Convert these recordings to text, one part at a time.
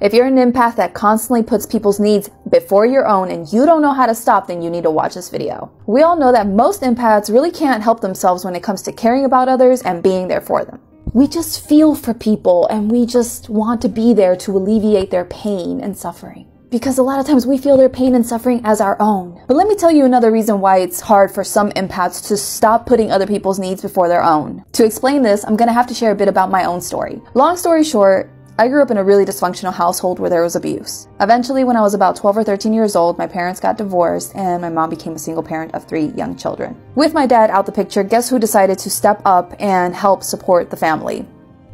If you're an empath that constantly puts people's needs before your own and you don't know how to stop, then you need to watch this video. We all know that most empaths really can't help themselves when it comes to caring about others and being there for them. We just feel for people and we just want to be there to alleviate their pain and suffering. Because a lot of times we feel their pain and suffering as our own. But let me tell you another reason why it's hard for some empaths to stop putting other people's needs before their own. To explain this, I'm going to have to share a bit about my own story. Long story short, I grew up in a really dysfunctional household where there was abuse. Eventually, when I was about 12 or 13 years old, my parents got divorced and my mom became a single parent of 3 young children. With my dad out the picture, guess who decided to step up and help support the family?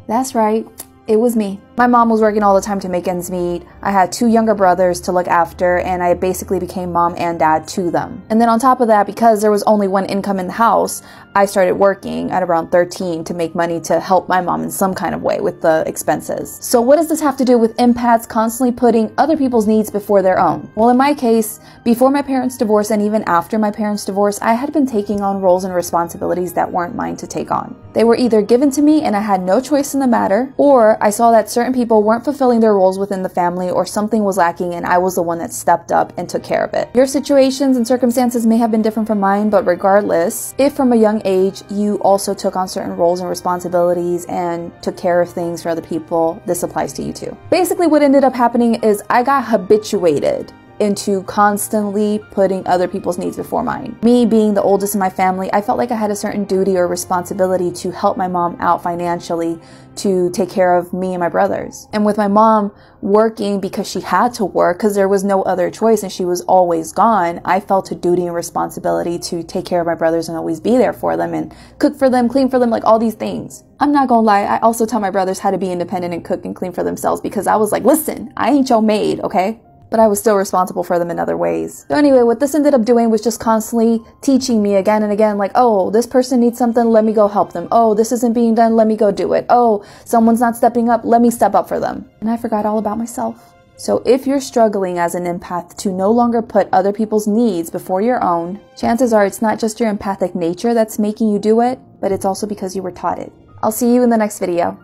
That's right. It was me. My mom was working all the time to make ends meet. I had 2 younger brothers to look after, and I basically became mom and dad to them. And then on top of that, because there was only one income in the house, I started working at around 13 to make money to help my mom in some kind of way with the expenses. So what does this have to do with empaths constantly putting other people's needs before their own? Well, in my case, before my parents' divorce and even after my parents' divorce, I had been taking on roles and responsibilities that weren't mine to take on. They were either given to me and I had no choice in the matter, or I saw that certain people weren't fulfilling their roles within the family or something was lacking and I was the one that stepped up and took care of it. Your situations and circumstances may have been different from mine, but regardless, if from a young age you also took on certain roles and responsibilities and took care of things for other people, this applies to you too. Basically what ended up happening is I got habituated into constantly putting other people's needs before mine. Me being the oldest in my family, I felt like I had a certain duty or responsibility to help my mom out financially to take care of me and my brothers. And with my mom working because she had to work because there was no other choice and she was always gone, I felt a duty and responsibility to take care of my brothers and always be there for them and cook for them, clean for them, like all these things. I'm not gonna lie, I also taught my brothers how to be independent and cook and clean for themselves because I was like, listen, I ain't your maid, okay? But I was still responsible for them in other ways. So anyway, what this ended up doing was just constantly teaching me again and again, like, oh, this person needs something, let me go help them. Oh, this isn't being done, let me go do it. Oh, someone's not stepping up, let me step up for them. And I forgot all about myself. So if you're struggling as an empath to no longer put other people's needs before your own, chances are it's not just your empathic nature that's making you do it, but it's also because you were taught it. I'll see you in the next video.